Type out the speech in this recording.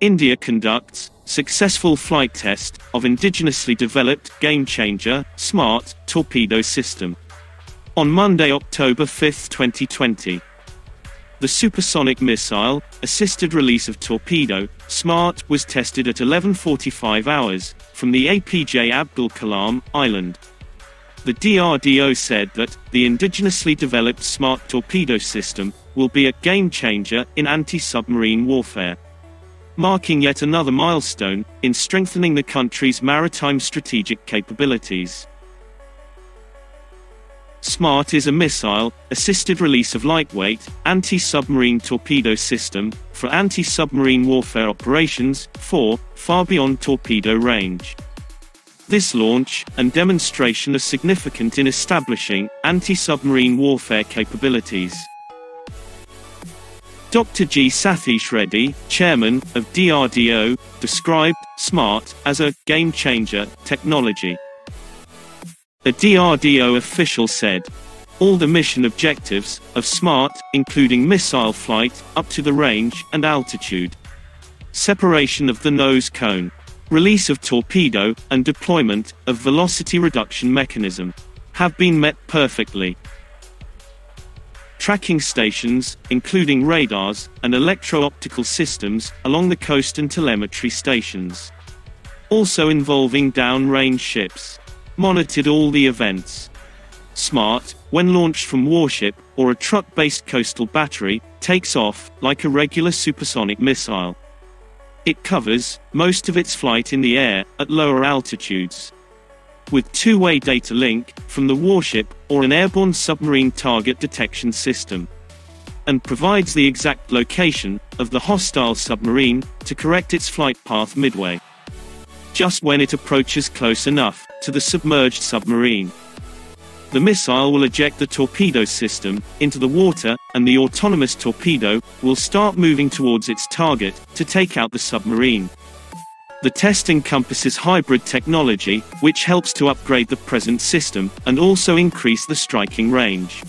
India conducts successful flight test of indigenously developed game-changer, SMART, torpedo system. On Monday, October 5, 2020, the supersonic missile, assisted release of torpedo, SMART was tested at 11:45 hours, from the APJ Abdul Kalam Island. The DRDO said that the indigenously developed SMART torpedo system will be a game-changer in anti-submarine warfare, marking yet another milestone in strengthening the country's maritime strategic capabilities. SMART is a missile, assisted release of lightweight, anti-submarine torpedo system, for anti-submarine warfare operations, far beyond torpedo range. This launch and demonstration are significant in establishing anti-submarine warfare capabilities. Dr. G. Sathish Reddy, chairman of DRDO, described SMART as a game-changer technology. A DRDO official said, "All the mission objectives of SMART, including missile flight, up to the range and altitude, separation of the nose cone, release of torpedo, and deployment of velocity reduction mechanism, have been met perfectly. Tracking stations, including radars and electro-optical systems along the coast and telemetry stations, also involving downrange ships, monitored all the events. SMART, when launched from warship or a truck-based coastal battery, takes off like a regular supersonic missile. It covers most of its flight in the air at lower altitudes, with two-way data link from the warship or an airborne submarine target detection system, and provides the exact location of the hostile submarine to correct its flight path midway, just when it approaches close enough to the submerged submarine. The missile will eject the torpedo system into the water, and the autonomous torpedo will start moving towards its target to take out the submarine." The test encompasses hybrid technology, which helps to upgrade the present system and also increase the striking range.